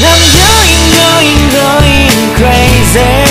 I'm going crazy.